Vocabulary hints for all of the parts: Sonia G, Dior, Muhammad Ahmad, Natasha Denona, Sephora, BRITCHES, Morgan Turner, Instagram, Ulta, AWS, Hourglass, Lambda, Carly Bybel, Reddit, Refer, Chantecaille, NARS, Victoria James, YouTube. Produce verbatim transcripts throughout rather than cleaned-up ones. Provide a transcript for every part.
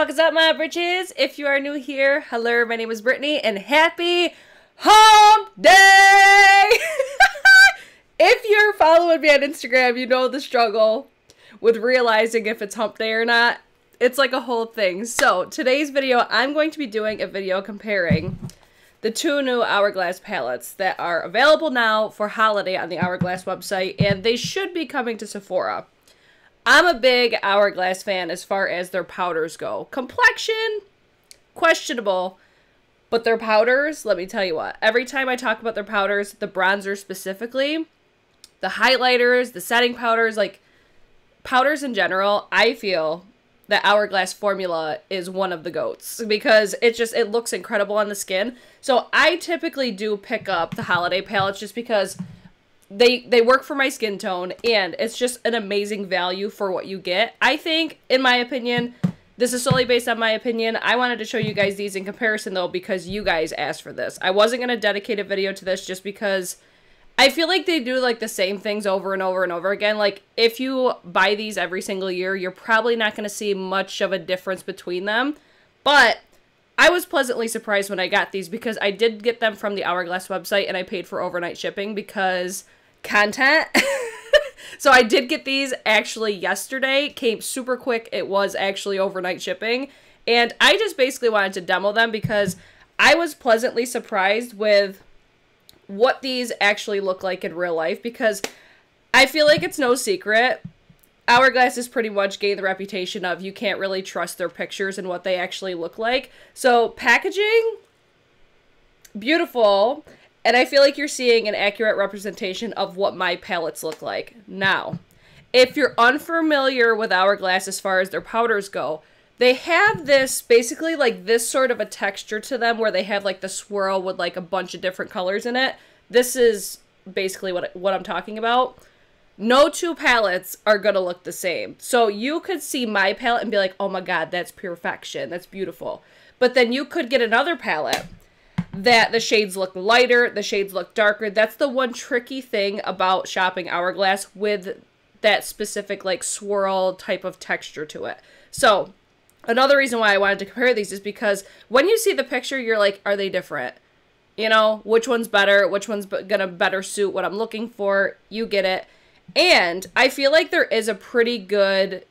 fuck is up, my britches? If you are new here, hello, my name is Brittany, and happy hump day! If you're following me on Instagram, you know the struggle with realizing if it's hump day or not. It's like a whole thing. So today's video, I'm going to be doing a video comparing the two new Hourglass palettes that are available now for holiday on the Hourglass website, and they should be coming to Sephora. I'm a big Hourglass fan as far as their powders go. Complexion, questionable, but their powders, let me tell you what, every time I talk about their powders, the bronzer specifically, the highlighters, the setting powders, like powders in general, I feel the Hourglass formula is one of the goats because it just, it looks incredible on the skin. So I typically do pick up the holiday palettes just because they they work for my skin tone, and it's just an amazing value for what you get. I think, in my opinion, this is solely based on my opinion. I wanted to show you guys these in comparison though because you guys asked for this. I wasn't going to dedicate a video to this just because I feel like they do like the same things over and over and over again. Like if you buy these every single year, you're probably not going to see much of a difference between them. But I was pleasantly surprised when I got these because I did get them from the Hourglass website and I paid for overnight shipping because content. So I did get these actually yesterday. Came super quick. It was actually overnight shipping. And I just basically wanted to demo them because I was pleasantly surprised with what these actually look like in real life, because I feel like it's no secret Hourglass has pretty much gained the reputation of you can't really trust their pictures and what they actually look like. So packaging, beautiful, and I feel like you're seeing an accurate representation of what my palettes look like. Now, if you're unfamiliar with Hourglass as far as their powders go, they have this, basically, like, this sort of a texture to them where they have, like, the swirl with, like, a bunch of different colors in it. This is basically what, what I'm talking about. No two palettes are going to look the same. So you could see my palette and be like, oh, my God, that's perfection. That's beautiful. But then you could get another palette that the shades look lighter, the shades look darker. That's the one tricky thing about shopping Hourglass with that specific, like, swirl type of texture to it. So another reason why I wanted to compare these is because when you see the picture, you're like, are they different? You know, which one's better? Which one's going to better suit what I'm looking for? You get it. And I feel like there is a pretty good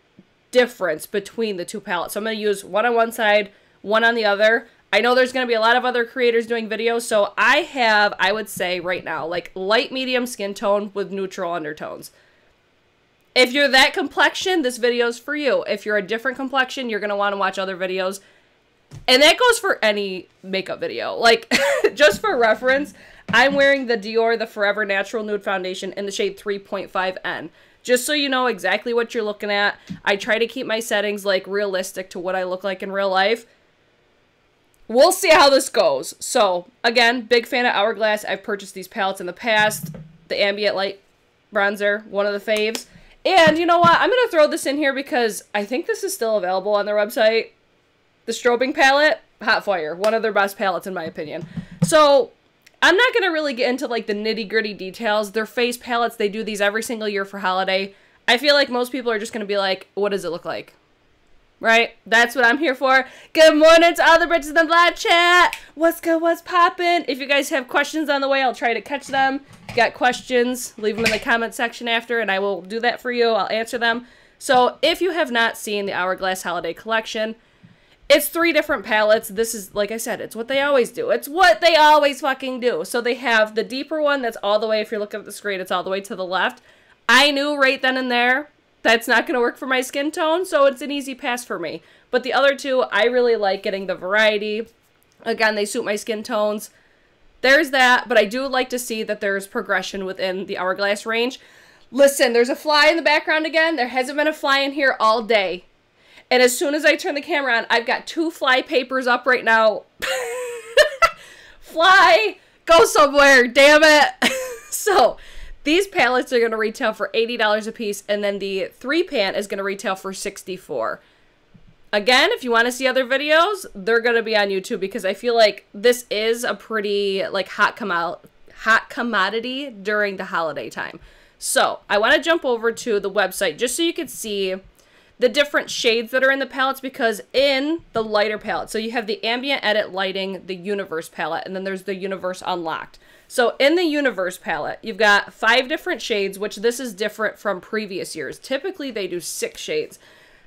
difference between the two palettes. So I'm going to use one on one side, one on the other. I know there's going to be a lot of other creators doing videos. So I have, I would say right now, like light medium skin tone with neutral undertones. If you're that complexion, this video's for you. If you're a different complexion, you're going to want to watch other videos. And that goes for any makeup video. Like, just for reference, I'm wearing the Dior The Forever Natural Nude Foundation in the shade three point five N. Just so you know exactly what you're looking at. I try to keep my settings, like, realistic to what I look like in real life. We'll see how this goes. So, again, big fan of Hourglass. I've purchased these palettes in the past. The Ambient Light Bronzer, one of the faves. And you know what? I'm going to throw this in here because I think this is still available on their website. The strobing palette, hot fire. One of their best palettes in my opinion. So I'm not going to really get into like the nitty gritty details. Their face palettes, they do these every single year for holiday. I feel like most people are just going to be like, what does it look like? Right? That's what I'm here for. Good morning to all the britches in the live chat. What's good? What's poppin'? If you guys have questions on the way, I'll try to catch them. If you got questions, leave them in the comment section after, and I will do that for you. I'll answer them. So if you have not seen the Hourglass Holiday Collection, it's three different palettes. This is, like I said, it's what they always do. It's what they always fucking do. So they have the deeper one that's all the way, if you're looking at the screen, it's all the way to the left. I knew right then and there that's not going to work for my skin tone, so it's an easy pass for me. But the other two, I really like getting the variety. Again, they suit my skin tones. There's that, but I do like to see that there's progression within the Hourglass range. Listen, there's a fly in the background again. There hasn't been a fly in here all day. And as soon as I turn the camera on, I've got two fly papers up right now. Fly, go somewhere, damn it. So these palettes are going to retail for eighty dollars a piece, and then the three pan is going to retail for sixty-four dollars. Again, if you want to see other videos, they're going to be on YouTube because I feel like this is a pretty like hot commo- hot commodity during the holiday time. So I want to jump over to the website just so you can see the different shades that are in the palettes, because in the lighter palette, so you have the Ambient Edit Lighting, the Universe palette, and then there's the Universe Unlocked. So in the Universe palette, you've got five different shades, which this is different from previous years. Typically, they do six shades.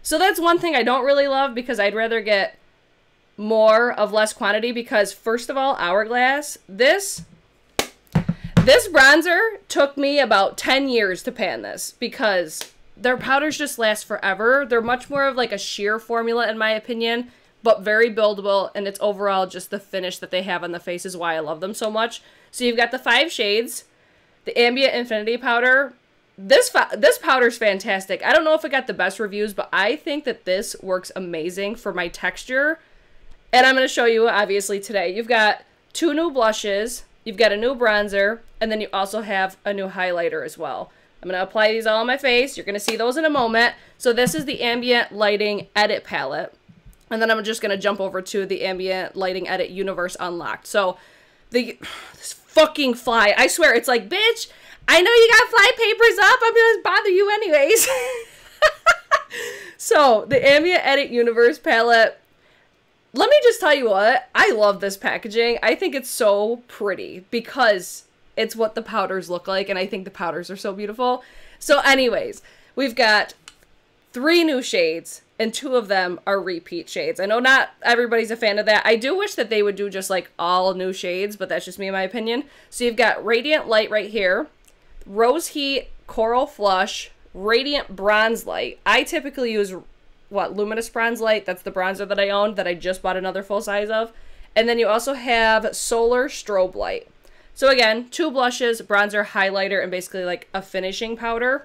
So that's one thing I don't really love, because I'd rather get more of less quantity, because first of all, Hourglass, this... This bronzer took me about ten years to pan this, because their powders just last forever. They're much more of like a sheer formula in my opinion, but very buildable, and it's overall just the finish that they have on the face is why I love them so much. So you've got the five shades, the Ambient Infinity powder. This, this powder's fantastic. I don't know if it got the best reviews, but I think that this works amazing for my texture, and I'm going to show you obviously today. You've got two new blushes. You've got a new bronzer, and then you also have a new highlighter as well. I'm going to apply these all on my face. You're going to see those in a moment. So this is the Ambient Lighting Edit palette. And then I'm just going to jump over to the Ambient Lighting Edit Universe Unlocked. So the this fucking fly. I swear, it's like, bitch, I know you got fly papers up. I'm going to bother you anyways. So the Ambient Edit Universe palette. Let me just tell you what, I love this packaging. I think it's so pretty because it's what the powders look like, and I think the powders are so beautiful. So anyways, we've got three new shades, and two of them are repeat shades. I know not everybody's a fan of that. I do wish that they would do just like all new shades, but that's just me in my opinion. So you've got Radiant Light right here, Rose Heat, Coral Flush, Radiant Bronze Light. I typically use what, Luminous Bronze Light, that's the bronzer that I owned that I just bought another full size of. And then you also have Solar Strobe Light. So again, two blushes, bronzer, highlighter, and basically like a finishing powder.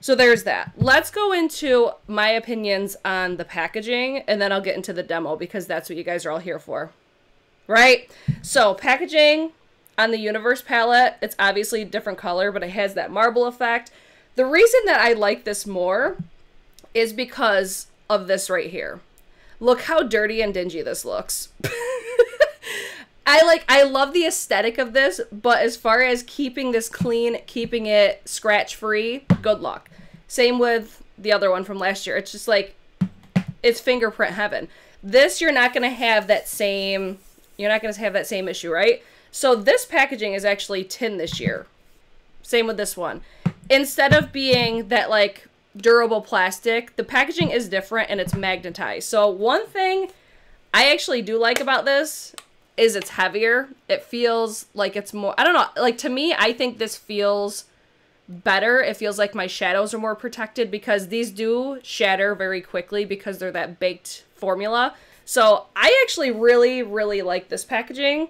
So there's that. Let's go into my opinions on the packaging, and then I'll get into the demo because that's what you guys are all here for, right? So packaging on the Universe palette, it's obviously a different color, but it has that marble effect. The reason that I like this more is because of this right here. Look how dirty and dingy this looks. I like, I love the aesthetic of this, but as far as keeping this clean, keeping it scratch-free, good luck. Same with the other one from last year. It's just like, it's fingerprint heaven. This, you're not gonna have that same, you're not gonna have that same issue, right? So this packaging is actually tin this year. Same with this one. Instead of being that like, durable plastic, the packaging is different and it's magnetized. So one thing I actually do like about this is it's heavier. It feels like it's more, I don't know, like to me, I think this feels better. It feels like my shadows are more protected because these do shatter very quickly because they're that baked formula. So I actually really, really like this packaging.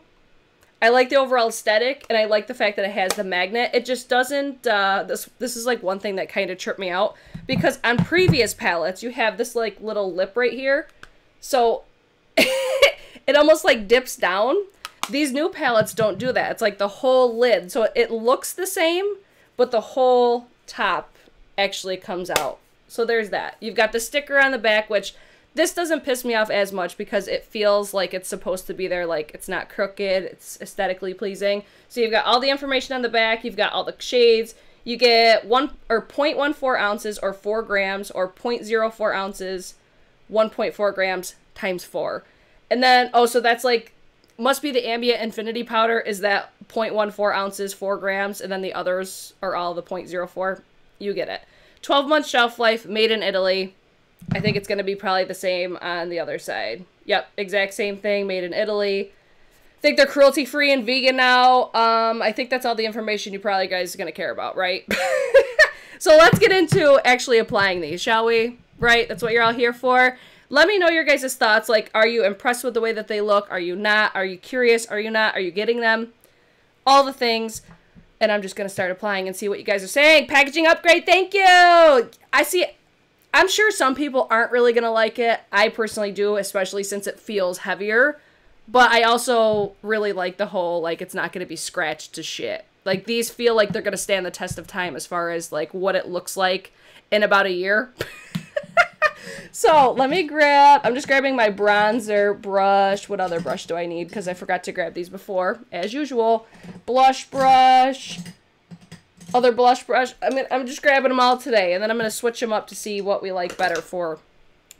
I like the overall aesthetic, and I like the fact that it has the magnet. It just doesn't, uh, this this is like one thing that kind of tripped me out, because on previous palettes, you have this like little lip right here. So it almost like dips down. These new palettes don't do that. It's like the whole lid. So it looks the same, but the whole top actually comes out. So there's that. You've got the sticker on the back, which this doesn't piss me off as much because it feels like it's supposed to be there, like it's not crooked, it's aesthetically pleasing. So you've got all the information on the back, you've got all the shades, you get one or zero point one four ounces or four grams or zero point zero four ounces, one point four grams times four. And then, oh, so that's like, must be the Ambient Infinity powder is that zero point one four ounces, four grams, and then the others are all the zero point zero four. You get it. twelve month shelf life, made in Italy. I think it's going to be probably the same on the other side. Yep, exact same thing, made in Italy. I think they're cruelty-free and vegan now. Um, I think that's all the information you probably guys are going to care about, right? So let's get into actually applying these, shall we? Right? That's what you're all here for. Let me know your guys' thoughts. Like, are you impressed with the way that they look? Are you not? Are you curious? Are you not? Are you getting them? All the things. And I'm just going to start applying and see what you guys are saying. Packaging upgrade, thank you! I see it. I'm sure some people aren't really going to like it. I personally do, especially since it feels heavier. But I also really like the whole, like, it's not going to be scratched to shit. Like, these feel like they're going to stand the test of time as far as, like, what it looks like in about a year. So, let me grab, I'm just grabbing my bronzer brush. What other brush do I need? Because I forgot to grab these before, as usual. Blush brush. other blush brush. I mean, I'm just grabbing them all today, and then I'm going to switch them up to see what we like better for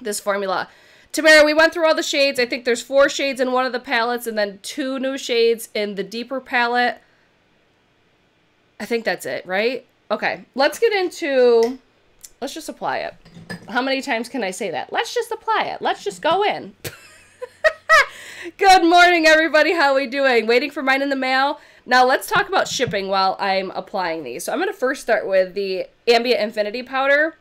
this formula. Tamara, we went through all the shades. I think there's four shades in one of the palettes and then two new shades in the deeper palette. I think that's it, right? Okay, let's get into, let's just apply it. How many times can I say that? Let's just apply it. Let's just go in. Good morning, everybody. How are we doing? Waiting for mine in the mail. Now let's talk about shipping while I'm applying these. So I'm going to first start with the Ambient Infinity Powder.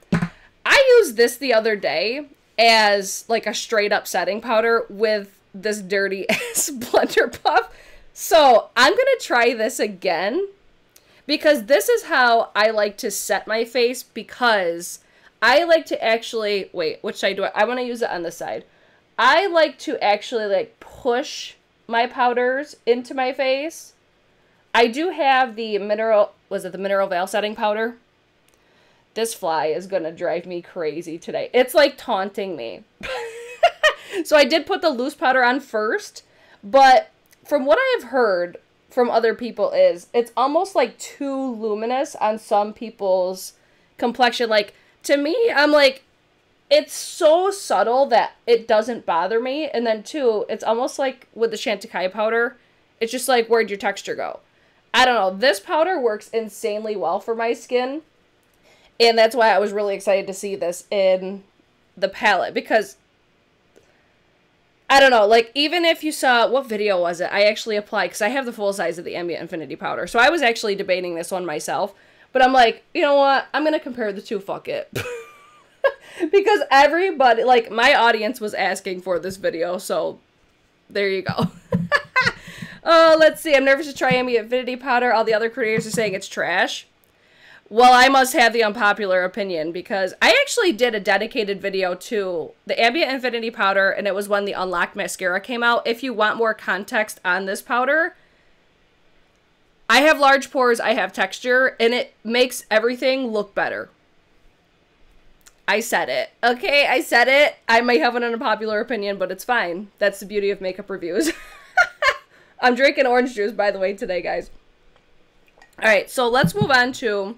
I used this the other day as like a straight up setting powder with this dirty ass blender puff. So I'm going to try this again because this is how I like to set my face, because I like to actually, wait, which side do I, I want to use it on this side. I like to actually like push my powders into my face. I do have the mineral, was it the Mineral Veil setting powder? This fly is going to drive me crazy today. It's like taunting me. So I did put the loose powder on first, but from what I've heard from other people is it's almost like too luminous on some people's complexion. Like to me, I'm like, it's so subtle that it doesn't bother me. And then two, it's almost like with the Chantecaille powder, it's just like, where'd your texture go? I don't know. This powder works insanely well for my skin. And that's why I was really excited to see this in the palette, because I don't know, like even if you saw, what video was it? I actually applied, because I have the full size of the Ambient Infinity Powder. So I was actually debating this one myself, but I'm like, you know what? I'm going to compare the two, fuck it. Because everybody, like my audience was asking for this video. So there you go. Oh, let's see. I'm nervous to try Ambient Infinity Powder. All the other creators are saying it's trash. Well, I must have the unpopular opinion, because I actually did a dedicated video to the Ambient Infinity Powder, and it was when the Unlocked Mascara came out. If you want more context on this powder, I have large pores, I have texture, and it makes everything look better. I said it. Okay, I said it. I might have an unpopular opinion, but it's fine. That's the beauty of makeup reviews. I'm drinking orange juice, by the way, today, guys. All right, so let's move on to...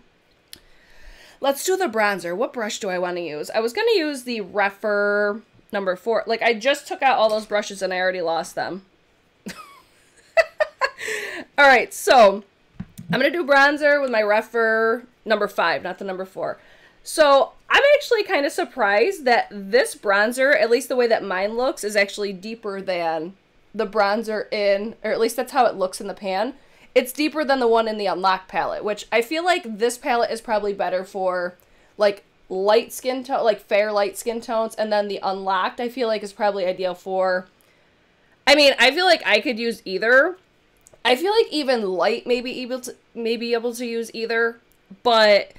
Let's do the bronzer. What brush do I want to use? I was going to use the Refer number four. Like, I just took out all those brushes and I already lost them. All right, so I'm going to do bronzer with my Refer number five, not the number four. So I'm actually kind of surprised that this bronzer, at least the way that mine looks, is actually deeper than the bronzer in, or at least that's how it looks in the pan. It's deeper than the one in the Unlock palette, which I feel like this palette is probably better for like light skin tone, like fair light skin tones. And then the Unlocked, I feel like, is probably ideal for, I mean, I feel like I could use either. I feel like even light may be able to, may be able to use either, but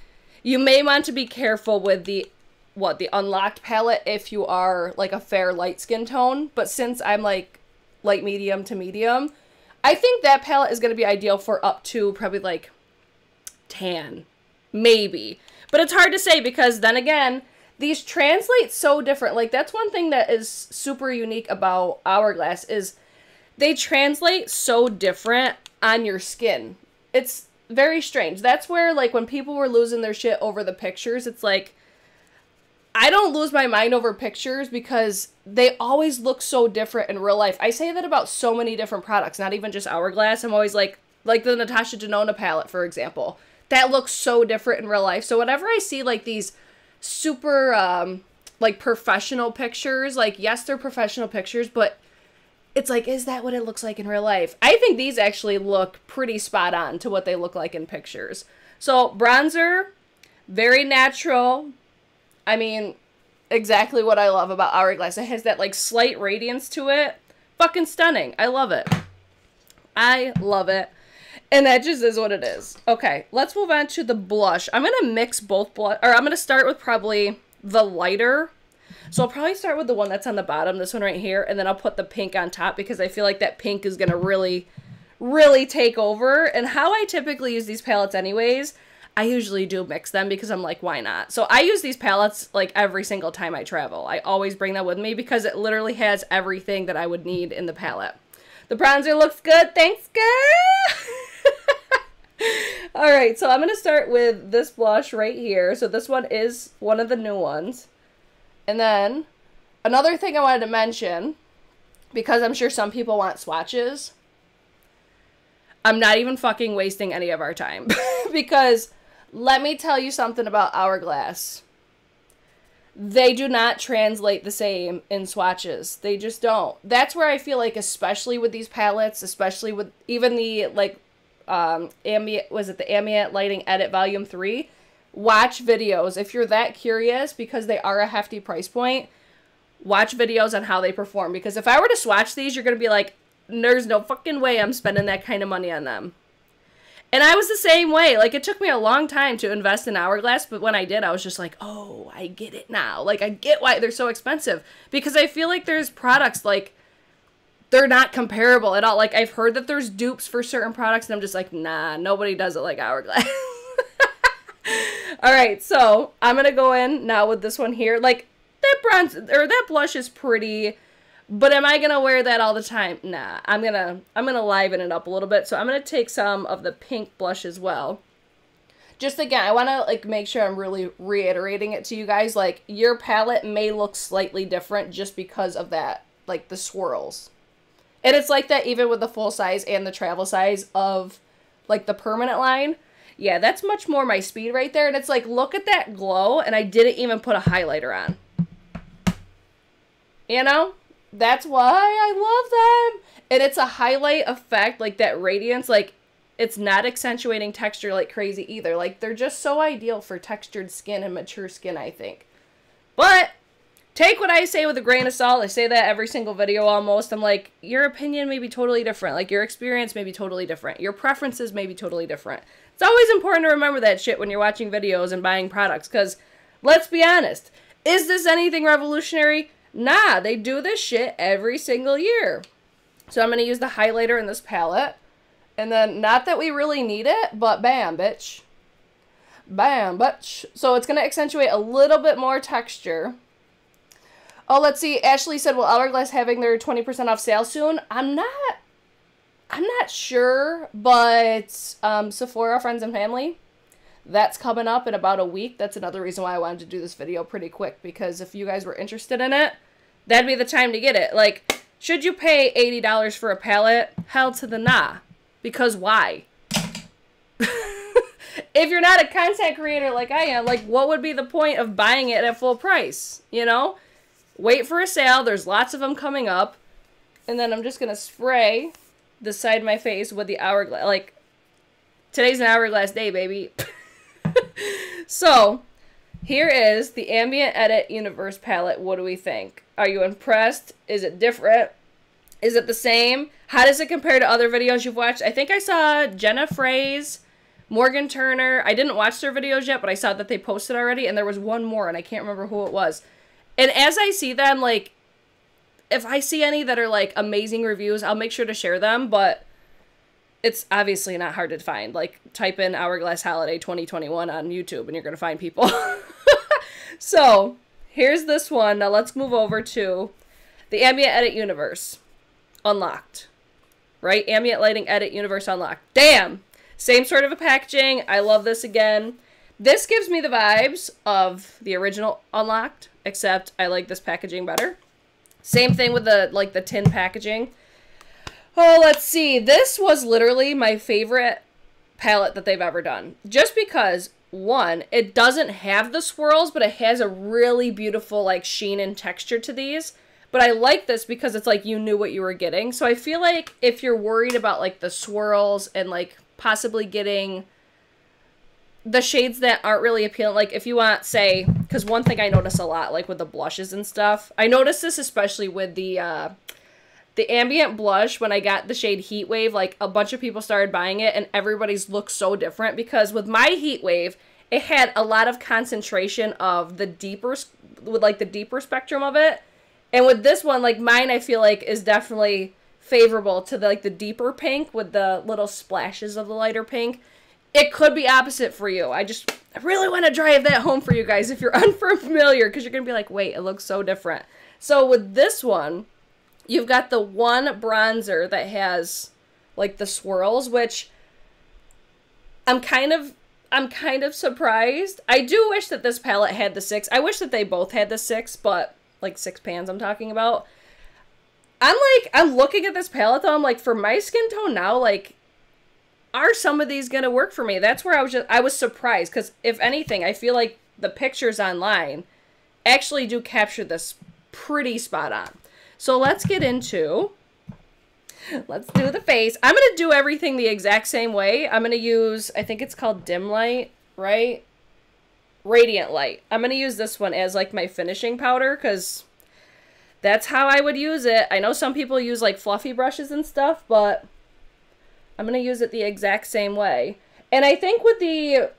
you may want to be careful with the, what, the Unlocked palette if you are like a fair light skin tone. But since I'm like light medium to medium, I think that palette is going to be ideal for up to probably like tan, maybe. But it's hard to say, because then again, these translate so different. Like that's one thing that is super unique about Hourglass is they translate so different on your skin. It's very strange. That's where like when people were losing their shit over the pictures, it's like, I don't lose my mind over pictures because they always look so different in real life. I say that about so many different products, not even just Hourglass. I'm always like, like the Natasha Denona palette, for example. That looks so different in real life. So whenever I see like these super um, like professional pictures, like yes, they're professional pictures, but it's like, is that what it looks like in real life? I think these actually look pretty spot on to what they look like in pictures. So bronzer, very natural. I mean, exactly what I love about Hourglass. It has that, like, slight radiance to it. Fucking stunning. I love it. I love it. And that just is what it is. Okay, let's move on to the blush. I'm going to mix both blush, or I'm going to start with probably the lighter. So I'll probably start with the one that's on the bottom, this one right here, and then I'll put the pink on top because I feel like that pink is going to really, really take over. And how I typically use these palettes anyways, I usually do mix them because I'm like, why not? So I use these palettes like every single time I travel. I always bring that with me because it literally has everything that I would need in the palette. The bronzer looks good. Thanks, girl. All right, so I'm going to start with this blush right here. So this one is one of the new ones. And then another thing I wanted to mention, because I'm sure some people want swatches, I'm not even fucking wasting any of our time. Because let me tell you something about Hourglass. They do not translate the same in swatches. They just don't. That's where I feel like, especially with these palettes, especially with even the, like, um, ambient, was it the ambient lighting edit volume three? Watch videos. If you're that curious, because they are a hefty price point, watch videos on how they perform. Because if I were to swatch these, you're going to be like, there's no fucking way I'm spending that kind of money on them. And I was the same way. Like, it took me a long time to invest in Hourglass, but when I did, I was just like, oh, I get it now. Like, I get why they're so expensive. Because I feel like there's products, like, they're not comparable at all. Like, I've heard that there's dupes for certain products, and I'm just like, nah, nobody does it like Hourglass. All right, so I'm going to go in now with this one here. Like, that bronze, or that blush is pretty, but am I going to wear that all the time? Nah, I'm going to I'm gonna liven it up a little bit. So I'm going to take some of the pink blush as well. Just again, I want to like make sure I'm really reiterating it to you guys. Like, your palette may look slightly different just because of that, like the swirls. And it's like that even with the full size and the travel size of like the permanent line. Yeah, that's much more my speed right there. And it's like, look at that glow. And I didn't even put a highlighter on. You know? That's why I love them. And it's a highlight effect, like that radiance, like it's not accentuating texture like crazy either. Like, they're just so ideal for textured skin and mature skin, I think. But take what I say with a grain of salt. I say that every single video almost. I'm like, your opinion may be totally different. Like, your experience may be totally different. Your preferences may be totally different. It's always important to remember that shit when you're watching videos and buying products, because let's be honest, is this anything revolutionary? Nah, they do this shit every single year. So I'm going to use the highlighter in this palette. And then, not that we really need it, but bam, bitch. Bam, bitch. So it's going to accentuate a little bit more texture. Oh, let's see. Ashley said, well, Hourglass having their twenty percent off sale soon. I'm not, I'm not sure, but um, Sephora, friends and family, that's coming up in about a week. That's another reason why I wanted to do this video pretty quick, because if you guys were interested in it, that'd be the time to get it. Like, should you pay eighty dollars for a palette? Hell to the nah. Because why? If you're not a content creator like I am, like, what would be the point of buying it at full price? You know? Wait for a sale. There's lots of them coming up. And then I'm just going to spray the side of my face with the Hourglass. Like, today's an Hourglass day, baby. So, here is the Ambient Edit Universe palette. What do we think? Are you impressed? Is it different? Is it the same? How does it compare to other videos you've watched? I think I saw Jenna Frey's, Morgan Turner. I didn't watch their videos yet, but I saw that they posted already, and there was one more, and I can't remember who it was. And as I see them, like, if I see any that are, like, amazing reviews, I'll make sure to share them, but it's obviously not hard to find. Like, type in Hourglass Holiday twenty twenty-one on YouTube, and you're going to find people. So, here's this one. Now, let's move over to the Ambient Edit Universe. Unlocked. Right? Ambient Lighting Edit Universe Unlocked. Damn! Same sort of a packaging. I love this again. This gives me the vibes of the original Unlocked, except I like this packaging better. Same thing with the, like, the tin packaging. Oh, let's see. This was literally my favorite palette that they've ever done. Just because, one, it doesn't have the swirls, but it has a really beautiful, like, sheen and texture to these. But I like this because it's like you knew what you were getting. So I feel like if you're worried about, like, the swirls and, like, possibly getting the shades that aren't really appealing, like, if you want, say, because one thing I notice a lot, like, with the blushes and stuff, I notice this especially with the, uh, the ambient blush. When I got the shade Heat Wave, like, a bunch of people started buying it, and everybody's looks so different, because with my Heat Wave, it had a lot of concentration of the deeper, with like the deeper spectrum of it. And with this one, like, mine, I feel like is definitely favorable to the, like, the deeper pink with the little splashes of the lighter pink. It could be opposite for you. I just I really want to drive that home for you guys if you're unfamiliar, because you're going to be like, wait, it looks so different. So with this one, you've got the one bronzer that has, like, the swirls, which I'm kind of I'm kind of surprised. I do wish that this palette had the six. I wish that they both had the six, but like six pans I'm talking about. I'm like, I'm looking at this palette though, I'm like, for my skin tone now, like, are some of these gonna work for me? That's where I was just, I was surprised, because if anything, I feel like the pictures online actually do capture this pretty spot on. So let's get into, let's do the face. I'm gonna do everything the exact same way. I'm gonna use, I think it's called dim light, right? Radiant light. I'm gonna use this one as like my finishing powder, because that's how I would use it. I know some people use like fluffy brushes and stuff, but I'm gonna use it the exact same way. And I think with the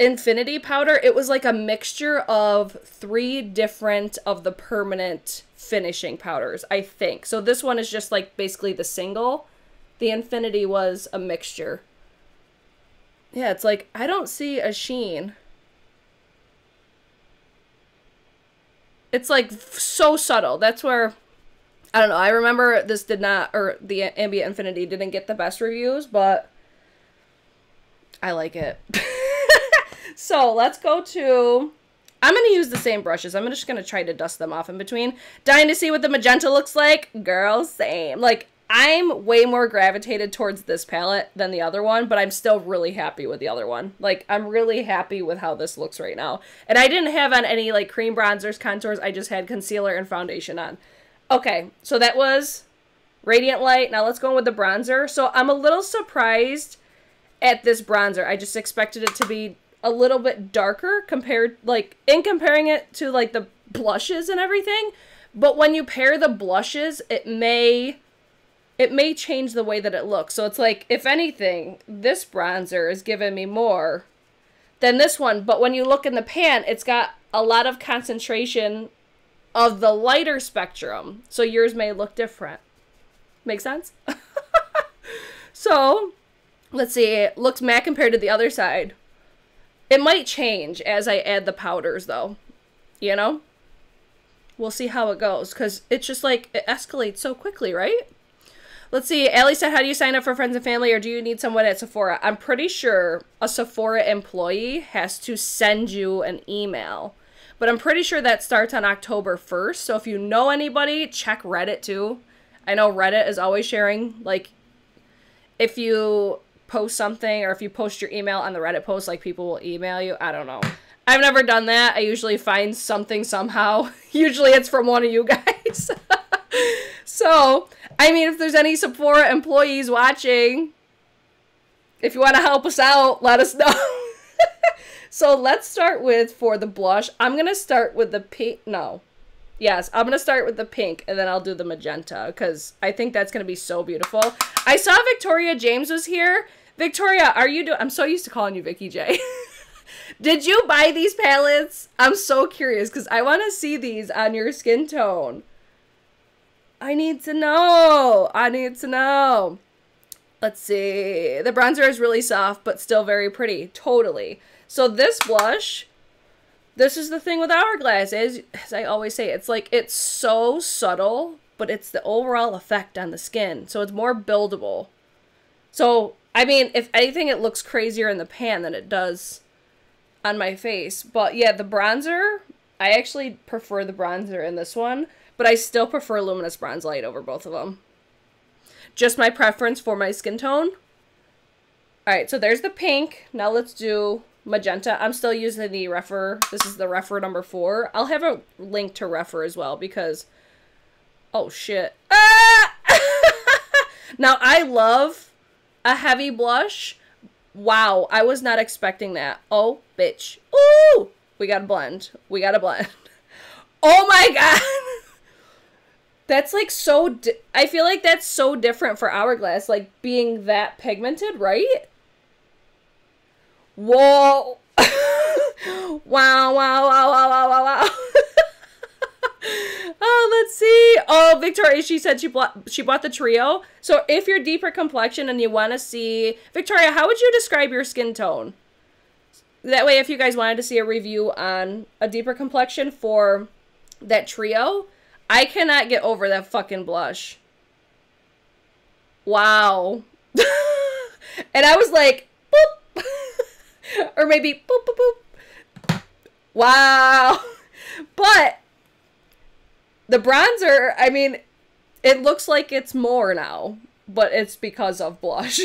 Infinity powder, it was like a mixture of three different of the permanent finishing powders, I think. So this one is just like basically the single. The Infinity was a mixture. Yeah, it's like, I don't see a sheen. It's like so subtle. That's where, I don't know, I remember this did not, or the Ambient Infinity didn't get the best reviews, but I like it. So let's go to, I'm going to use the same brushes. I'm just going to try to dust them off in between. Dying to see what the magenta looks like? Girl, same. Like, I'm way more gravitated towards this palette than the other one, but I'm still really happy with the other one. Like, I'm really happy with how this looks right now. And I didn't have on any, like, cream bronzers, contours. I just had concealer and foundation on. Okay, so that was Radiant Light. Now let's go in with the bronzer. So I'm a little surprised at this bronzer. I just expected it to be a little bit darker compared, like, in comparing it to, like, the blushes and everything. But when you pair the blushes, it may, it may change the way that it looks. So it's like, if anything, this bronzer is giving me more than this one. But when you look in the pan, it's got a lot of concentration of the lighter spectrum. So yours may look different. Make sense? So, let's see. It looks matte compared to the other side. It might change as I add the powders, though, you know? We'll see how it goes, because it's just like, it escalates so quickly, right? Let's see, Allie said, how do you sign up for friends and family, or do you need someone at Sephora? I'm pretty sure a Sephora employee has to send you an email, but I'm pretty sure that starts on October first, so if you know anybody, check Reddit, too. I know Reddit is always sharing, like, if you post something, or if you post your email on the Reddit post, like, people will email you. I don't know. I've never done that. I usually find something somehow. Usually it's from one of you guys. So, I mean, if there's any Sephora employees watching, if you want to help us out, let us know. So let's start with, for the blush, I'm going to start with the pink. No. Yes, I'm going to start with the pink, and then I'll do the magenta, because I think that's going to be so beautiful. I saw Victoria James was here. Victoria, are you doing... I'm so used to calling you Vicky J. Did you buy these palettes? I'm so curious, because I want to see these on your skin tone. I need to know. I need to know. Let's see. The bronzer is really soft, but still very pretty. Totally. So this blush... This is the thing with Hourglass, as, as I always say, it's like, it's so subtle, but it's the overall effect on the skin, so it's more buildable. So, I mean, if anything, it looks crazier in the pan than it does on my face. But yeah, the bronzer, I actually prefer the bronzer in this one, but I still prefer Luminous Bronze Light over both of them. Just my preference for my skin tone. Alright, so there's the pink. Now let's do... magenta. I'm still using the Refer. This is the Refer number four. I'll have a link to Refer as well, because oh shit. Ah! Now I love a heavy blush. Wow, I was not expecting that. Oh bitch. Ooh, we gotta blend. We gotta blend. Oh my god. That's like so di I feel like that's so different for Hourglass, like being that pigmented, right? Whoa. Wow, wow, wow, wow, wow, wow, wow. Oh, let's see. Oh, Victoria, she said she bought, she bought the trio. So if you're deeper complexion and you want to see... Victoria, how would you describe your skin tone? That way, if you guys wanted to see a review on a deeper complexion for that trio, I cannot get over that fucking blush. Wow. And I was like, boop. Or maybe boop, boop, boop. Wow. But the bronzer, I mean, it looks like it's more now, but it's because of blush.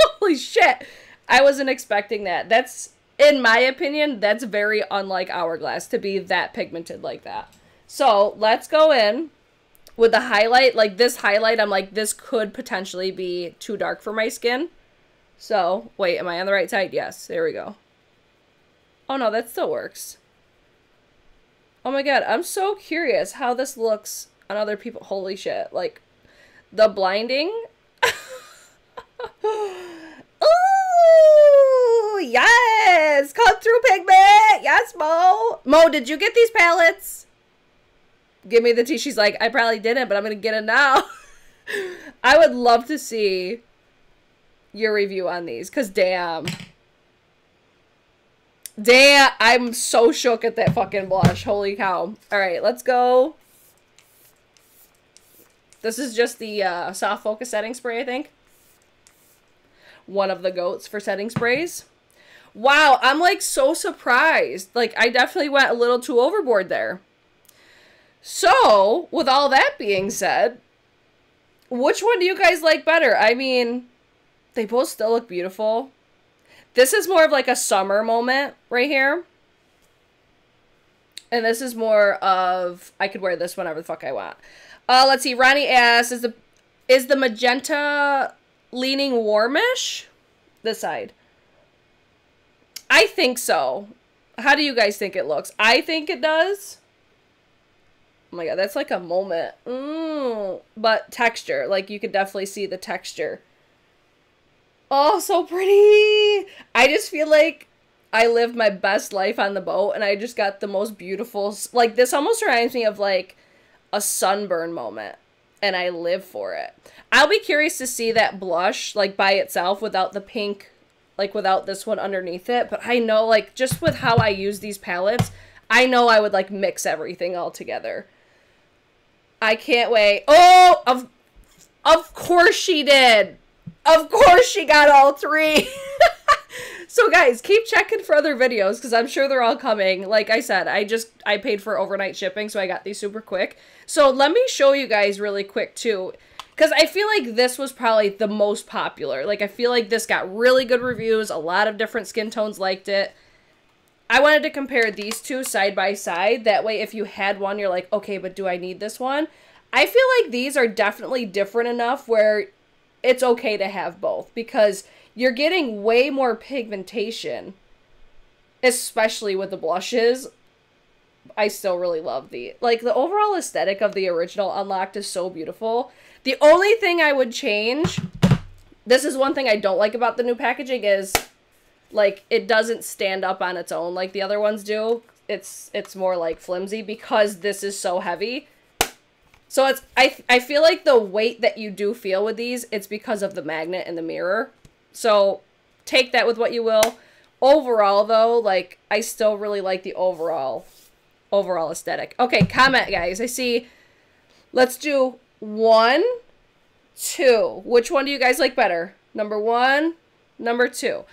Holy shit. I wasn't expecting that. That's, in my opinion, that's very unlike Hourglass to be that pigmented like that. So let's go in with the highlight. Like this highlight, I'm like, this could potentially be too dark for my skin. So wait, am I on the right side? Yes, there we go. Oh no, that still works. Oh my God, I'm so curious how this looks on other people. Holy shit, like the blinding. Ooh, yes, cut through pigment. Yes, Mo. Mo, did you get these palettes? Give me the tea. She's like, I probably didn't, but I'm gonna get it now. I would love to see your review on these, because damn. Damn, I'm so shook at that fucking blush. Holy cow. Alright, let's go. This is just the uh, soft focus setting spray, I think. One of the goats for setting sprays. Wow, I'm like so surprised. Like, I definitely went a little too overboard there. So, with all that being said, which one do you guys like better? I mean, they both still look beautiful. This is more of like a summer moment right here. And this is more of, I could wear this whenever the fuck I want. Uh, let's see, Ronnie asks, is the, is the magenta leaning warmish? This side. I think so. How do you guys think it looks? I think it does. Oh my God, that's like a moment. Mm. But texture, like you could definitely see the texture. Oh, so pretty. I just feel like I lived my best life on the boat and I just got the most beautiful, like this almost reminds me of like a sunburn moment and I live for it. I'll be curious to see that blush like by itself without the pink, like without this one underneath it. But I know like just with how I use these palettes, I know I would like mix everything all together. I can't wait. Oh, of, of course she did. Of course she got all three. So guys, keep checking for other videos because I'm sure they're all coming. Like I said, I just, I paid for overnight shipping, so I got these super quick. So let me show you guys really quick too, because I feel like this was probably the most popular. Like I feel like this got really good reviews. A lot of different skin tones liked it. I wanted to compare these two side by side. That way, if you had one, you're like, okay, but do I need this one? I feel like these are definitely different enough where it's okay to have both because you're getting way more pigmentation, especially with the blushes. I still really love the, like the overall aesthetic of the original Unlocked is so beautiful. The only thing I would change, this is one thing I don't like about the new packaging is like it doesn't stand up on its own like the other ones do. It's, it's more like flimsy because this is so heavy. So it's, I, I feel like the weight that you do feel with these, it's because of the magnet and the mirror. So take that with what you will. Overall though, like I still really like the overall, overall aesthetic. Okay, comment guys. I see, let's do one, two. Which one do you guys like better? Number one, number two.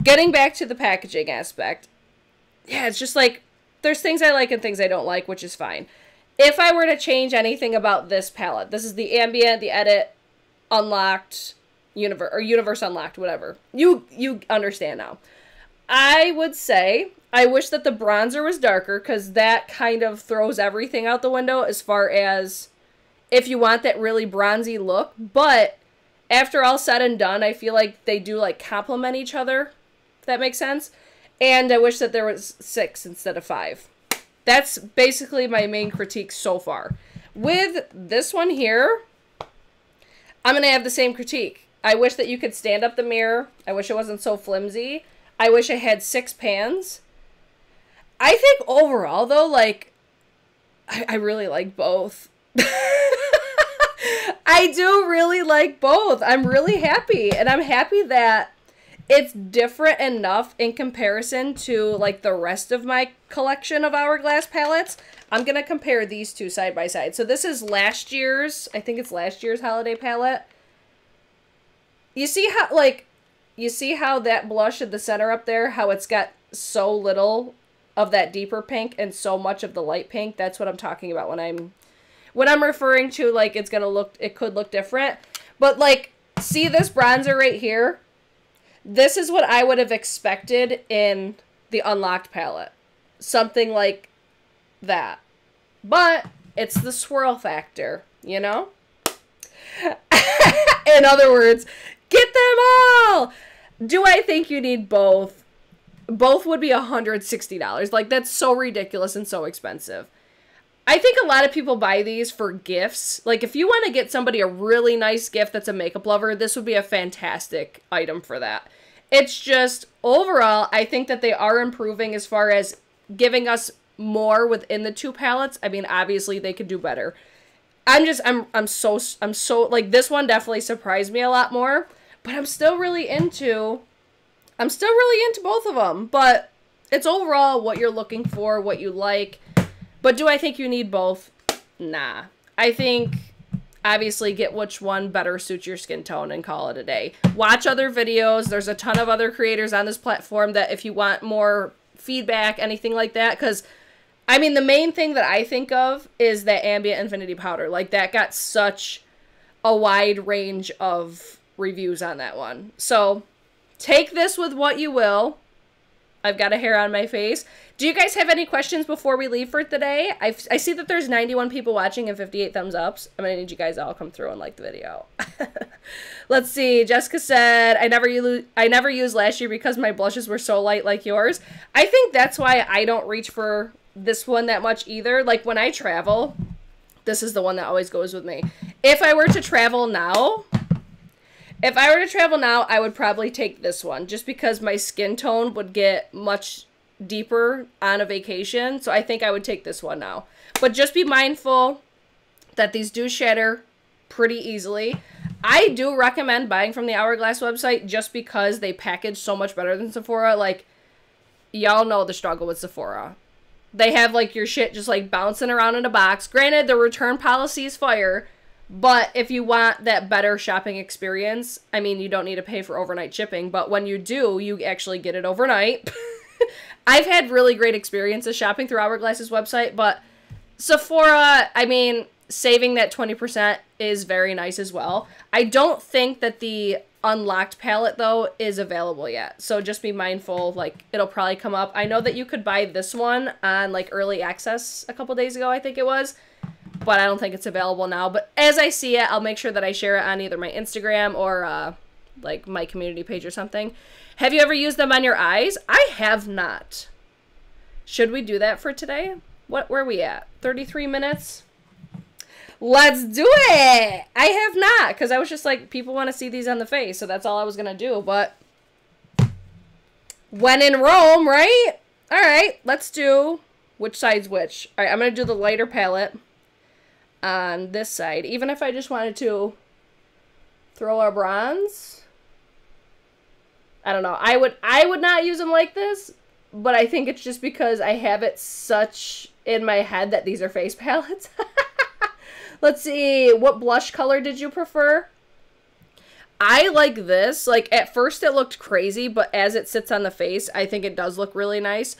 Getting back to the packaging aspect. Yeah, it's just like, there's things I like and things I don't like, which is fine. If I were to change anything about this palette, this is the Ambient, the Edit, Unlocked, Universe, or Universe Unlocked, whatever. You, you understand now. I would say I wish that the bronzer was darker because that kind of throws everything out the window as far as if you want that really bronzy look. But after all said and done, I feel like they do like complement each other, if that makes sense. And I wish that there was six instead of five. That's basically my main critique so far. With this one here, I'm going to have the same critique. I wish that you could stand up the mirror. I wish it wasn't so flimsy. I wish I had six pans. I think overall, though, like, I, I really like both. I do really like both. I'm really happy, and I'm happy that it's different enough in comparison to like the rest of my collection of Hourglass palettes. I'm going to compare these two side by side. So this is last year's, I think it's last year's holiday palette. You see how like you see how that blush in the center up there, how it's got so little of that deeper pink and so much of the light pink? That's what I'm talking about when I'm when I'm referring to, like, it's gonna look, it could look different. But, like, see this bronzer right here? This is what I would have expected in the Unlocked palette. Something like that. But it's the swirl factor, you know? In other words, get them all! Do I think you need both? Both would be one hundred sixty dollars. Like, that's so ridiculous and so expensive. I think a lot of people buy these for gifts. Like, if you want to get somebody a really nice gift that's a makeup lover, this would be a fantastic item for that. It's just, overall, I think that they are improving as far as giving us more within the two palettes. I mean, obviously, they could do better. I'm just, I'm, I'm so, I'm so, like, this one definitely surprised me a lot more. But I'm still really into, I'm still really into both of them. But it's overall what you're looking for, what you like. But do I think you need both? Nah. I think, obviously, get which one better suits your skin tone and call it a day. Watch other videos. There's a ton of other creators on this platform that if you want more feedback, anything like that. Because, I mean, the main thing that I think of is that Ambient Infinity Powder. Like, that got such a wide range of reviews on that one. So, take this with what you will. I've got a hair on my face. Do you guys have any questions before we leave for today? I've, I see that there's ninety-one people watching and fifty-eight thumbs ups. I'm gonna need you guys all come through and like the video. Let's see. Jessica said, I never, use, I never used last year because my blushes were so light like yours. I think that's why I don't reach for this one that much either. Like, when I travel, this is the one that always goes with me. If I were to travel now... If I were to travel now, I would probably take this one just because my skin tone would get much deeper on a vacation. So I think I would take this one now. But just be mindful that these do shatter pretty easily. I do recommend buying from the Hourglass website just because they package so much better than Sephora. Like, y'all know the struggle with Sephora. They have, like, your shit just, like, bouncing around in a box. Granted, the return policy is fire. But if you want that better shopping experience, I mean, you don't need to pay for overnight shipping. But when you do, you actually get it overnight. I've had really great experiences shopping through Hourglass's website. But Sephora, I mean, saving that twenty percent is very nice as well. I don't think that the Unlocked palette, though, is available yet. So just be mindful. Like, it'll probably come up. I know that you could buy this one on, like, early access a couple days ago, I think it was. But I don't think it's available now. But as I see it, I'll make sure that I share it on either my Instagram or, uh, like, my community page or something. Have you ever used them on your eyes? I have not. Should we do that for today? What were we at? thirty-three minutes? Let's do it! I have not, because I was just like, people want to see these on the face, so that's all I was going to do. But when in Rome, right? All right, let's do which side's which. All right, I'm going to do the lighter palette on this side, even if I just wanted to throw a bronze. I don't know. I would I would not use them like this, but I think it's just because I have it such in my head that these are face palettes. Let's see, what blush color did you prefer? I like this. Like, at first it looked crazy, but as it sits on the face, I think it does look really nice.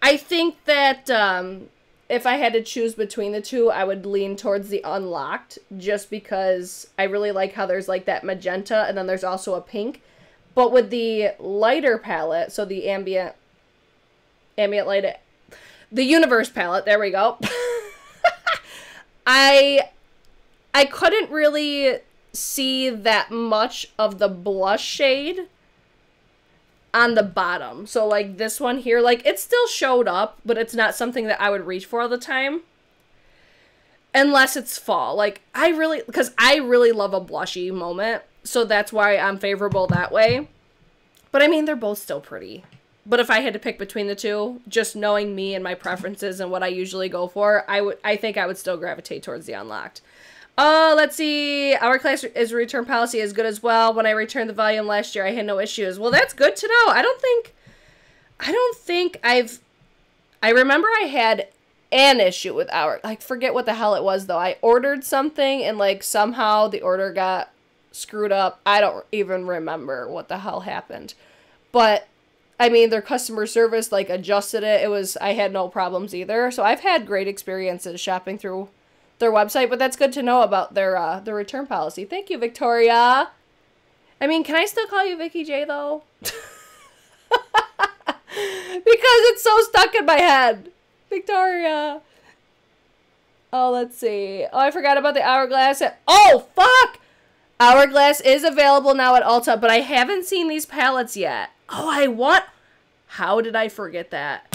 I think that um if I had to choose between the two, I would lean towards the Unlocked just because I really like how there's, like, that magenta and then there's also a pink. But with the lighter palette, so the ambient, ambient light, the Universe palette, there we go. I, I couldn't really see that much of the blush shade on the bottom. So, like, this one here, like, it still showed up, but it's not something that I would reach for all the time unless it's fall. Like, I really, because I really love a blushy moment, so that's why I'm favorable that way. But I mean, they're both still pretty. But if I had to pick between the two, just knowing me and my preferences and what I usually go for, I would, I think I would still gravitate towards the Unlocked. Oh, let's see. Our class is return policy is good as well. When I returned the volume last year, I had no issues. Well, that's good to know. I don't think, I don't think I've, I remember I had an issue with our, like, forget what the hell it was though. I ordered something and, like, somehow the order got screwed up. I don't even remember what the hell happened. But, I mean, their customer service, like, adjusted it. It was, I had no problems either. So I've had great experiences shopping through their website, but that's good to know about their, uh, their return policy. Thank you, Victoria. I mean, can I still call you Vicky J, though? Because it's so stuck in my head. Victoria. Oh, let's see. Oh, I forgot about the Hourglass. Oh, fuck! Hourglass is available now at Ulta, but I haven't seen these palettes yet. Oh, I want... How did I forget that?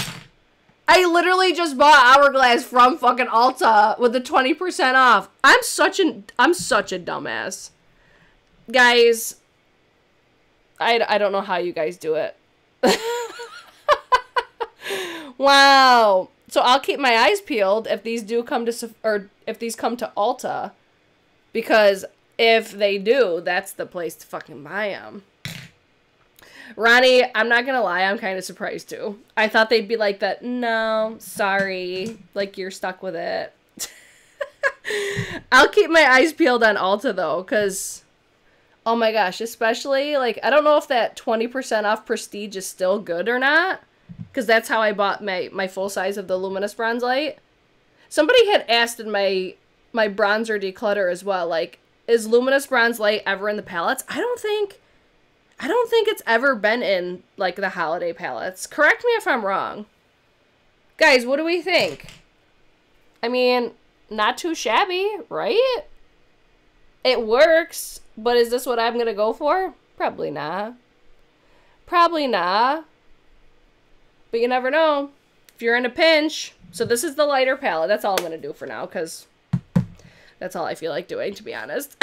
I literally just bought Hourglass from fucking Ulta with the twenty percent off. I'm such an... I'm such a dumbass. Guys... I, I don't know how you guys do it. Wow. So I'll keep my eyes peeled if these do come to... Or if these come to Ulta. Because... If they do, that's the place to fucking buy them. Ronnie, I'm not gonna lie, I'm kind of surprised too. I thought they'd be like that, no, sorry, like you're stuck with it. I'll keep my eyes peeled on Ulta though, because, oh my gosh, especially, like, I don't know if that twenty percent off Prestige is still good or not, because that's how I bought my, my full size of the Luminous Bronze Light. Somebody had asked in my, my bronzer declutter as well, like, is Luminous Bronze Light ever in the palettes? I don't think... I don't think it's ever been in, like, the holiday palettes. Correct me if I'm wrong. Guys, what do we think? I mean, not too shabby, right? It works, but is this what I'm gonna go for? Probably not. Probably not. But you never know. If you're in a pinch. So this is the lighter palette. That's all I'm gonna do for now, because... That's all I feel like doing, to be honest.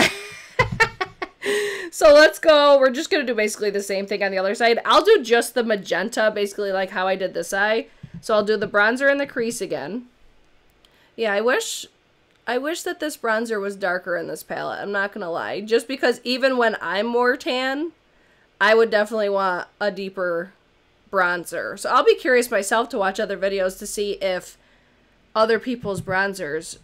So let's go. We're just going to do basically the same thing on the other side. I'll do just the magenta, basically like how I did this eye. So I'll do the bronzer and the crease again. Yeah, I wish I wish that this bronzer was darker in this palette. I'm not going to lie. Just because even when I'm more tan, I would definitely want a deeper bronzer. So I'll be curious myself to watch other videos to see if other people's bronzers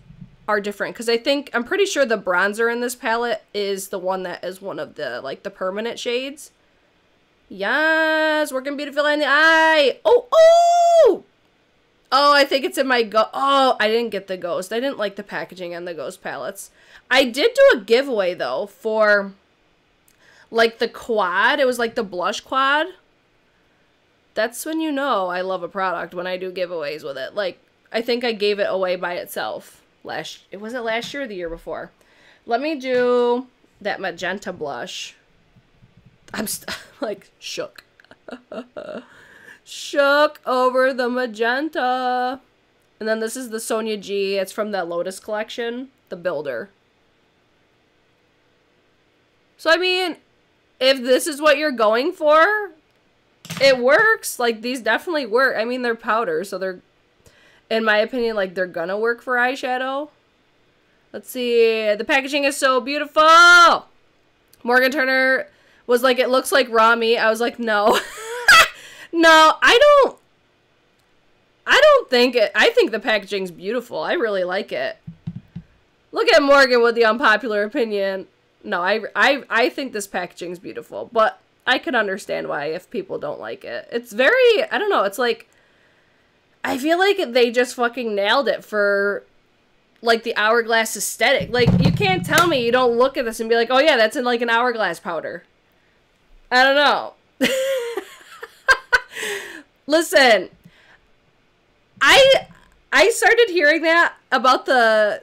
are different, because I think I'm pretty sure the bronzer in this palette is the one that is one of the, like, the permanent shades. Yes, working beautiful in the eye. Oh, oh, oh, I think it's in my go. Oh, I didn't get the ghost. I didn't like the packaging on the ghost palettes. I did do a giveaway though for like the quad. It was like the blush quad. That's when you know I love a product, when I do giveaways with it. Like, I think I gave it away by itself. Last, it was it last year or the year before. Let me do that magenta blush. I'm st like shook. Shook over the magenta. And then this is the Sonia G. It's from that Lotus collection, the Builder. So I mean, if this is what you're going for, it works. Like, these definitely work. I mean, they're powder, so they're, in my opinion, like, they're gonna work for eyeshadow. Let's see. The packaging is so beautiful. Morgan Turner was like, it looks like raw meat. I was like, no. No, I don't. I don't think it. I think the packaging's beautiful. I really like it. Look at Morgan with the unpopular opinion. No, I, I, I think this packaging's beautiful. But I can understand why if people don't like it. It's very, I don't know. It's like, I feel like they just fucking nailed it for, like, the Hourglass aesthetic. Like, you can't tell me you don't look at this and be like, oh yeah, that's in, like, an Hourglass powder. I don't know. Listen, I I started hearing that about the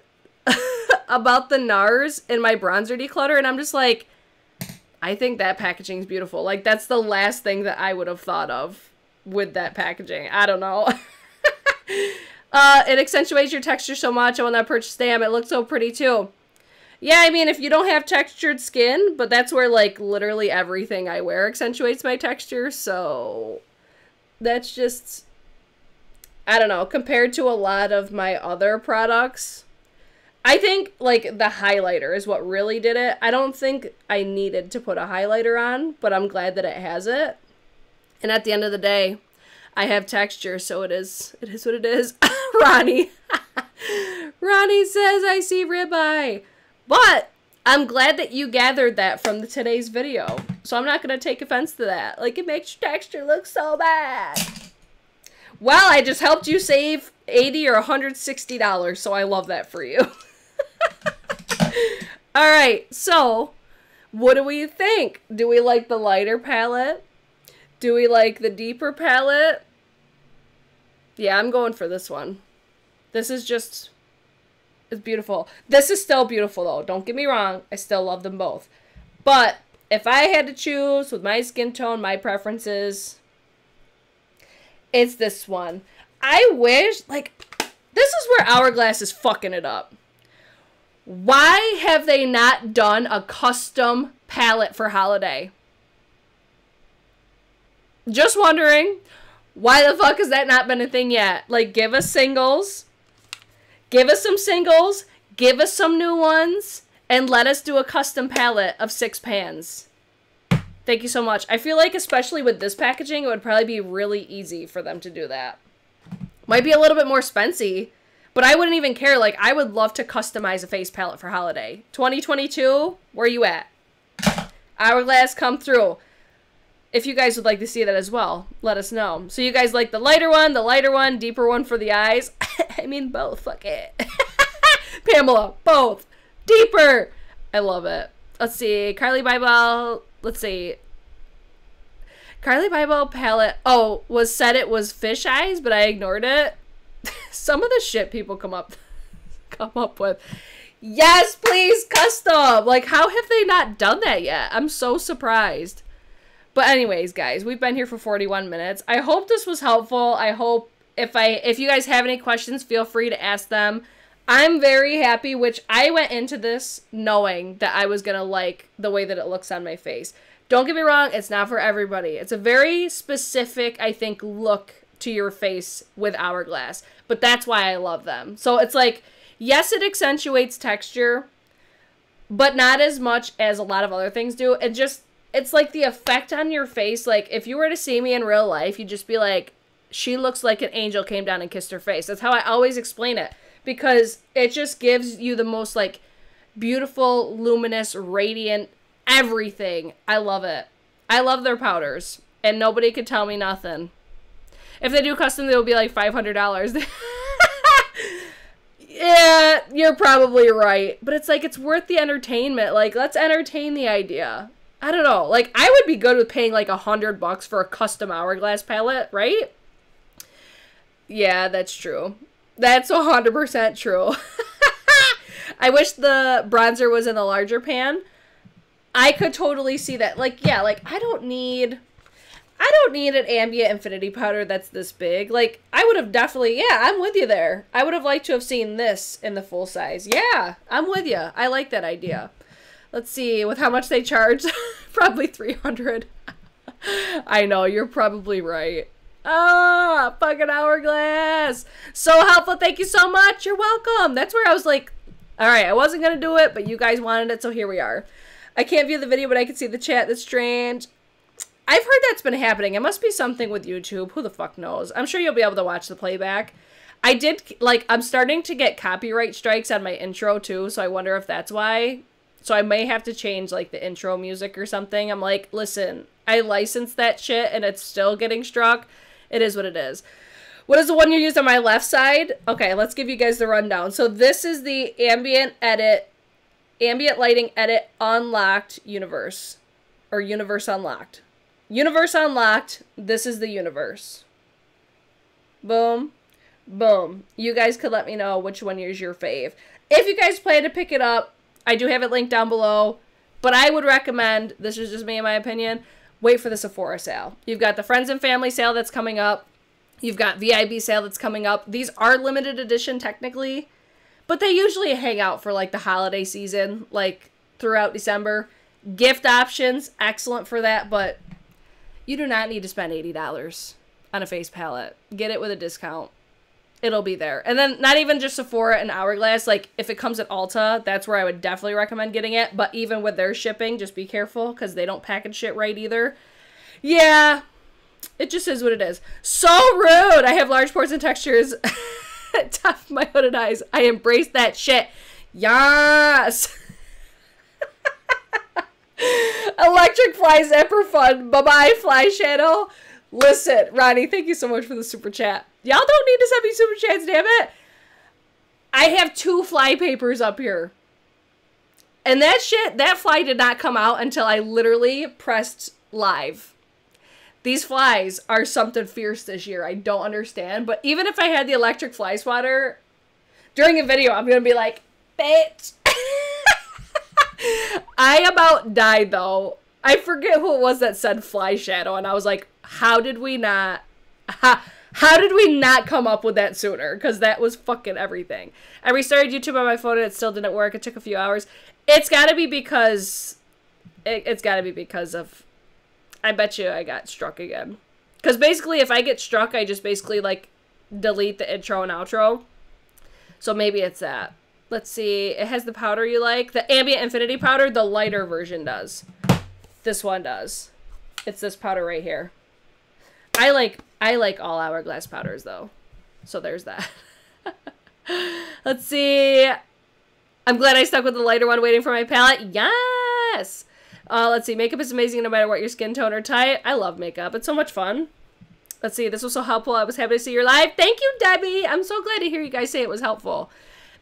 about the NARS in my bronzer declutter, and I'm just like, I think that packaging's beautiful. Like, that's the last thing that I would have thought of with that packaging. I don't know. Uh, it accentuates your texture so much. I will not purchase them. It looks so pretty too. Yeah, I mean, if you don't have textured skin, but that's where, like, literally everything I wear accentuates my texture, so that's just, I don't know, compared to a lot of my other products, I think, like, the highlighter is what really did it. I don't think I needed to put a highlighter on, but I'm glad that it has it. And at the end of the day, I have texture, so it is it is what it is. Ronnie. Ronnie says, I see ribeye. But I'm glad that you gathered that from the today's video. So I'm not going to take offense to that. Like, it makes your texture look so bad. Well, I just helped you save eighty or one hundred sixty dollars, so I love that for you. All right, so what do we think? Do we like the lighter palette? Do we like the deeper palette? Yeah, I'm going for this one. This is just... it's beautiful. This is still beautiful, though. Don't get me wrong. I still love them both. But if I had to choose with my skin tone, my preferences, it's this one. I wish, like, this is where Hourglass is fucking it up. Why have they not done a custom palette for holiday? Just wondering. Why the fuck has that not been a thing yet? Like, give us singles. Give us some singles, give us some new ones, and let us do a custom palette of six pans. Thank you so much. I feel like, especially with this packaging, it would probably be really easy for them to do that. Might be a little bit more spency, but I wouldn't even care. Like, I would love to customize a face palette for holiday. twenty twenty-two, where you at? Hourglass, come through. If you guys would like to see that as well, let us know. So you guys like the lighter one, the lighter one, deeper one for the eyes? I mean, both. Fuck it. Pamela, both. Deeper. I love it. Let's see. Carly Bybel. Let's see. Carly Bybel palette. Oh, was said it was fish eyes, but I ignored it. Some of the shit people come up, come up with. Yes, please, custom. Like, how have they not done that yet? I'm so surprised. But anyways, guys, we've been here for forty-one minutes. I hope this was helpful. I hope if I if you guys have any questions, feel free to ask them. I'm very happy, which I went into this knowing that I was going to like the way that it looks on my face. Don't get me wrong, it's not for everybody. It's a very specific, I think, look to your face with Hourglass. But that's why I love them. So it's like, yes, it accentuates texture, but not as much as a lot of other things do. It just... it's like the effect on your face. Like, if you were to see me in real life, you'd just be like, she looks like an angel came down and kissed her face. That's how I always explain it, because it just gives you the most, like, beautiful, luminous, radiant, everything. I love it. I love their powders, and nobody could tell me nothing. If they do custom, they'll be like five hundred dollars. Yeah, you're probably right. But it's like, it's worth the entertainment. Like, let's entertain the idea. I don't know. Like, I would be good with paying like a hundred bucks for a custom Hourglass palette, right? Yeah, that's true. That's a hundred percent true. I wish the bronzer was in the larger pan. I could totally see that. Like, yeah, like I don't need, I don't need an ambient infinity powder that's this big. Like, I would have definitely, yeah, I'm with you there. I would have liked to have seen this in the full size. Yeah, I'm with you. I like that idea. Let's see, with how much they charge, probably three hundred. I know, you're probably right. Ah, fucking Hourglass. So helpful, thank you so much. You're welcome. That's where I was like, all right, I wasn't going to do it, but you guys wanted it, so here we are. I can't view the video, but I can see the chat. That's strange. I've heard that's been happening. It must be something with YouTube. Who the fuck knows? I'm sure you'll be able to watch the playback. I did, like, I'm starting to get copyright strikes on my intro, too, so I wonder if that's why... so I may have to change, like, the intro music or something. I'm like, listen, I licensed that shit and it's still getting struck. It is what it is. What is the one you used on my left side? Okay, let's give you guys the rundown. So this is the ambient edit, ambient lighting edit unlocked universe. Or universe unlocked. Universe unlocked. This is the universe. Boom. Boom. You guys could let me know which one is your fave. If you guys plan to pick it up, I do have it linked down below, but I would recommend, this is just me in my opinion, wait for the Sephora sale. You've got the Friends and Family sale that's coming up. You've got V I B sale that's coming up. These are limited edition technically, but they usually hang out for like the holiday season, like throughout December. Gift options, excellent for that, but you do not need to spend eighty dollars on a face palette. Get it with a discount. It'll be there. And then not even just Sephora and Hourglass. Like, if it comes at Ulta, that's where I would definitely recommend getting it. But even with their shipping, just be careful because they don't package shit right either. Yeah, it just is what it is. So rude. I have large pores and textures. Tough my hooded eyes. I embrace that shit. Yes. Electric flies ever fun. Bye-bye, Fly Channel. Listen, Ronnie, thank you so much for the super chat. Y'all don't need to send me super chats, damn it. I have two fly papers up here. And that shit, that fly did not come out until I literally pressed live. These flies are something fierce this year. I don't understand. But even if I had the electric fly swatter, during a video, I'm going to be like, bitch. I about died, though. I forget who it was that said Fly Shadow, and I was like, how did we not... How, how did we not come up with that sooner? Because that was fucking everything. I restarted YouTube on my phone, and it still didn't work. It took a few hours. It's got to be because... It, it's got to be because of... I bet you I got struck again. Because basically, if I get struck, I just basically, like, delete the intro and outro. So maybe it's that. Let's see. It has the powder you like. The Ambient Infinity Powder, the lighter version does. This one does. It's this powder right here. I like I like all Hourglass powders, though. So there's that. Let's see. I'm glad I stuck with the lighter one waiting for my palette. Yes! Uh, let's see. Makeup is amazing no matter what your skin tone or type. I love makeup. It's so much fun. Let's see. This was so helpful. I was happy to see your live. Thank you, Debbie. I'm so glad to hear you guys say it was helpful.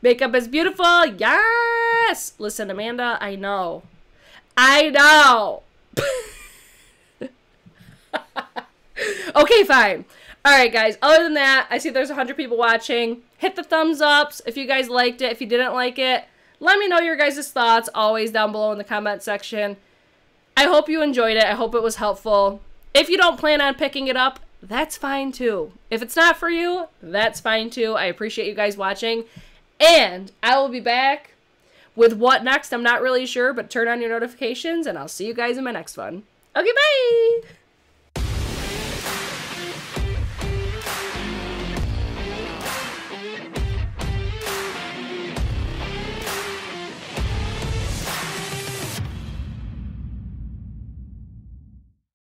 Makeup is beautiful. Yes! Listen, Amanda, I know. I know. Okay, fine. Alright, guys. Other than that, I see there's a hundred people watching. Hit the thumbs ups if you guys liked it. If you didn't like it, let me know your guys' thoughts always down below in the comment section. I hope you enjoyed it. I hope it was helpful. If you don't plan on picking it up, that's fine, too. If it's not for you, that's fine, too. I appreciate you guys watching. And I will be back with what next. I'm not really sure, but turn on your notifications, and I'll see you guys in my next one. Okay, bye!